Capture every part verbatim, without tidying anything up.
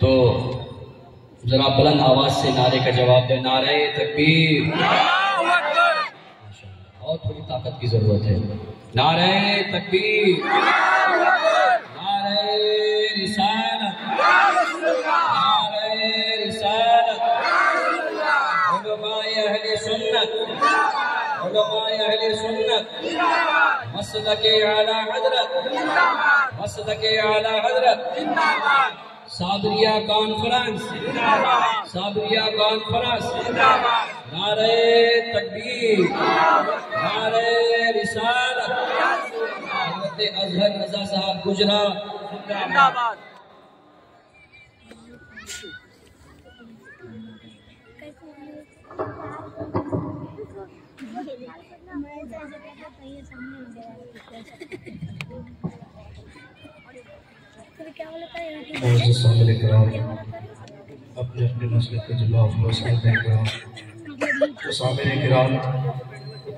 تو ذرا بلند آواز سے نعرے کا جواب دیں. نعرہ تکبیر، اللہ اکبر. اور تھوڑی طاقت کی ضرورت ہے. نعرہ تکبیر، اللہ اکبر. نعرہ رسالت، یا رسول اللہ. نعرہ رسالت، یا رسول اللہ. علماء اہل سنت، علماء اہل سنت، مسلک اعلی حضرت، مسلک اعلی حضرت، زندہ باد. صابریہ کانفرنس، صابریہ کانفرنس. نعرہ تکبیر، نعرہ رسالت. حضرت اظہر رضا صاحب گجرا زندہ باد. موجود سامعین کرام، اپنے اپنے مسئلے کے جواب موصول کرام. سامعین کرام،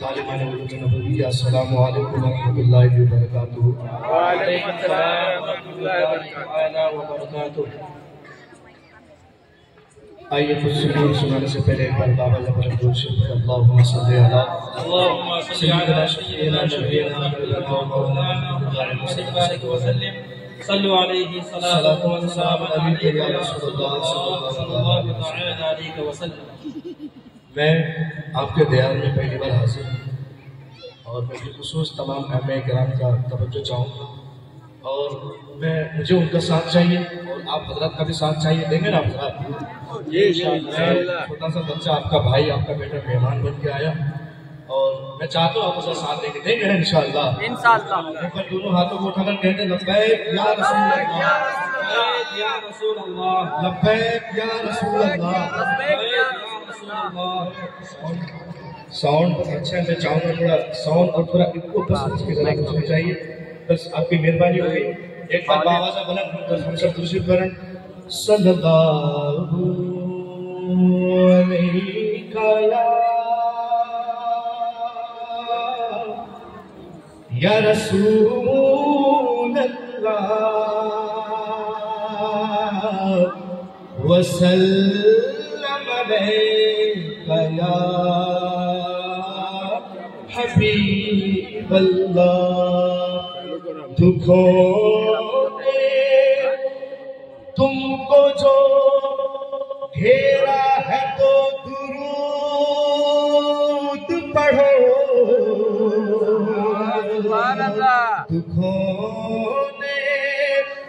طالبان علوم نبویہ، السلام علیکم ورحمۃ اللہ وبرکاتہ. وعلیکم السلام ورحمۃ اللہ وبرکاتہ. آئیے کچھ سکون سنانے سے پہلے ایک بار بابا جبرالجود شکر. اللہم صلی اللہ سیدنا شفیعنا شفیعنا مولانا صلی وسلم صلو علیہ صلاة و سلام علیہ یا رسول اللہ صلی اللہ علیہ وسلم. میں آپ کے دیار میں پہلی بار حاضر ہوں اور میں بالخصوص تمام اہل کرام کا توجہ چاہوں گا، اور میں مجھے ان کا ساتھ چاہیے اور آپ حضرات کا بھی ساتھ چاہیے. دیں گے نا حضرات؟ میں چھوٹا سا بچہ، آپ کا بھائی، آپ کا بیٹا مہمان بن کے آیا، اور میں چاہتا ہوں آپ اسے ساتھ لے کے دیں گے انشاءاللہ. اوپر دونوں ہاتھوں کو اٹھا کر کہتے لبیک یا رسول اللہ، لبیک یا رسول اللہ. ساؤنڈ اچھا ہے، میں چاہوں گا تھوڑا ساؤنڈ اور تھوڑا ان کو پسند کی ذرا ہونا چاہیے. بس آپ کی مہربانی ہوگی. ایک بار آوازہ بلند ہوں تو ہم سب تشریف کریں. صلی اللہ علیہ وسلم یا رسول اللہ وسلم علیکہ یا حبیب اللہ. دکھوں نے تم کو جو گھیرا ہے تو درود پڑھو. دکھوں نے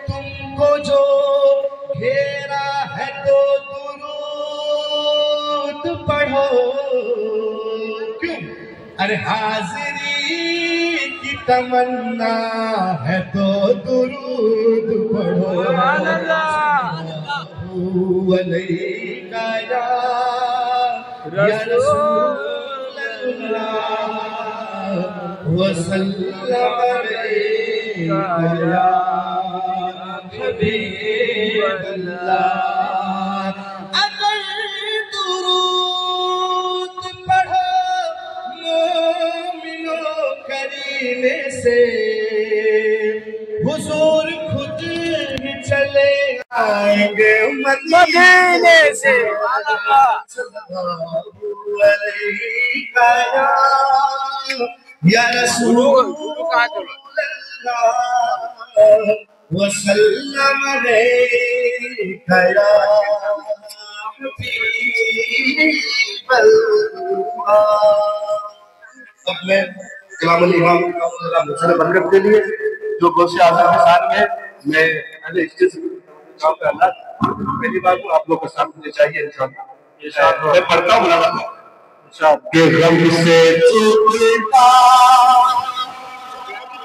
تم کو جو گھیرا ہے تو درود پڑھو. کیوں؟ ارے حاضری کی تمنا ہے تو درود پڑھو. سبحان اللہ علیکہ یا رسول اللہ وسلم علیکہ یا حبیب اللہ. اگر درود پڑھو مومنوں کرینے سے، حضور خود ہی چلے آئیں گے امت مدینے سے. صلو علیکہ یا یا رسول اللہ وسلم علیکہ یا حبیب اللہ. اب میں امام الامام مسئلہ مغرب کے لیے جو گوشِ اعظم کے ساتھ میں میں اہل اجتس کام کرنا پہلی بار کو آپ لوگ کے ساتھ مجھے چاہیے انشاءاللہ. میں پڑھتا ہوں ملانا ہوں کہ غم سے چکتا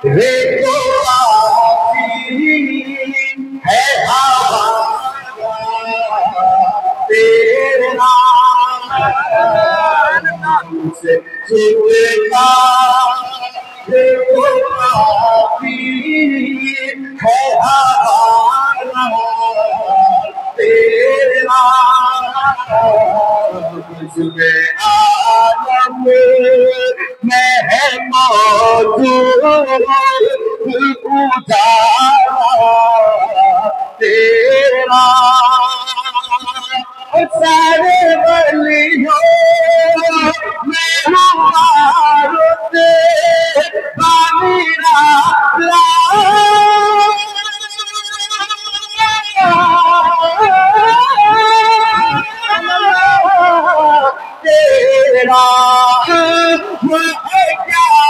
رے تو آتی ہے ہوا تیرے نام. غم سے چکتا رے تو آتی ہے ہوا تیرے نام. جب میں ہے موجود تیرا سارے ولیوں میں مبارک میرا لا تیرا مجھے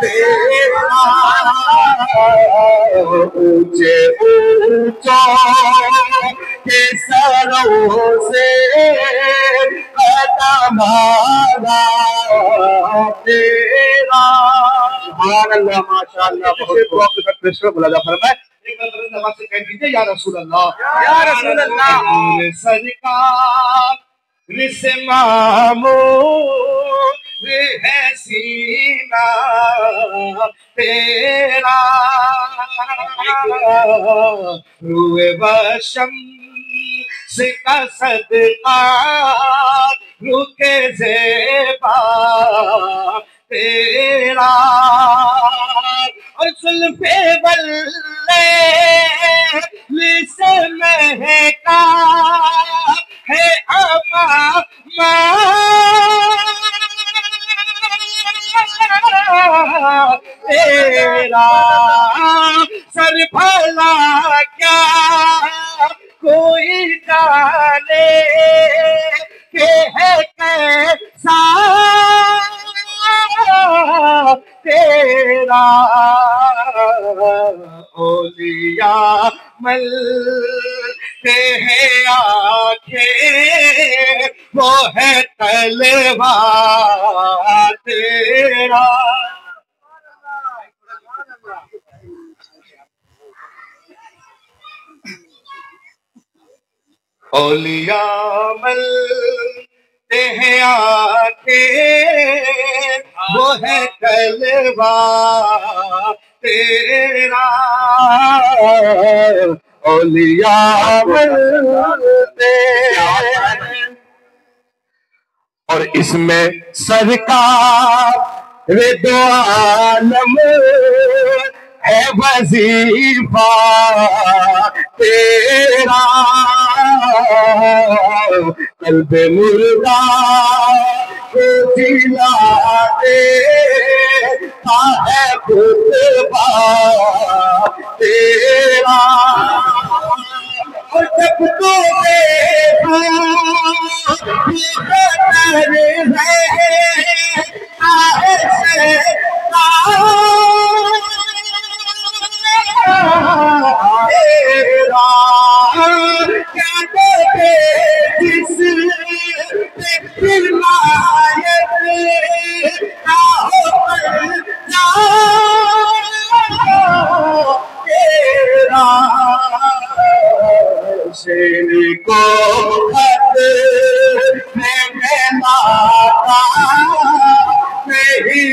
تیرا مجھے اونچوں کے سروں سے ادا مانا تیرا سبحان اللہ ماشاءاللہ بہت بہت اپریشن بلا جا فرمائے یا رسول اللہ یا رسول اللہ سرکار سے معمور ہے سینہ تیرا روئے بشم سے کا صدقہ رخ زیبا تیرا اور زلف بلبل سے مہکا ہے آبا ماں تیرا سر بھلا کیا کوئی جانے کہ ہے کیسا تیرا اولیاء ملتے ہیں آنکھیں وہ ہے طلبہ تیرا اولیاء ملتے ہیں آنکھیں وہ ہے طلبہ تیرا اولیاء ملتے ہیں اور اس میں سرکار دو عالم ہے وظیفہ تیرا قلب مردہ کو جلا دے ہے خطبہ تیرا اور جب تو دیکھوں خطر ہے طاہر سے تیرا کیا دیکھے جس پہ فرمایت نہ ہو پر تیرا حسین کو خط میں میں لاتا نہیں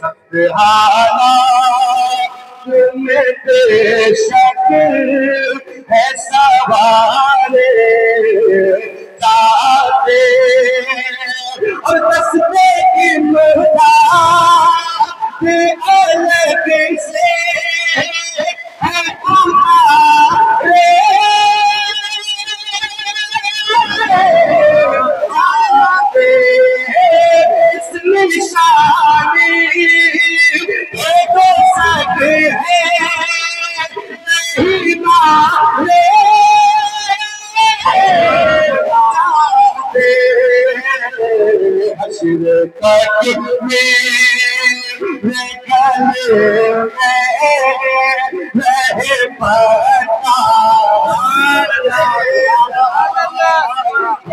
سخت حالات میں بے شک ہے سوارے جاتے اور دستے کی مردہ الگ سے ہے تمہارے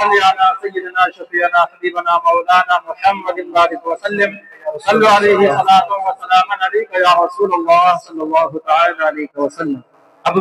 صلی علی سیدنا شفیعنا حبیبنا مولانا محمد بارک وسلم صلو علیہ صلاۃ و سلام علیک یا رسول اللہ صلی اللہ تعالی علیہ وسلم.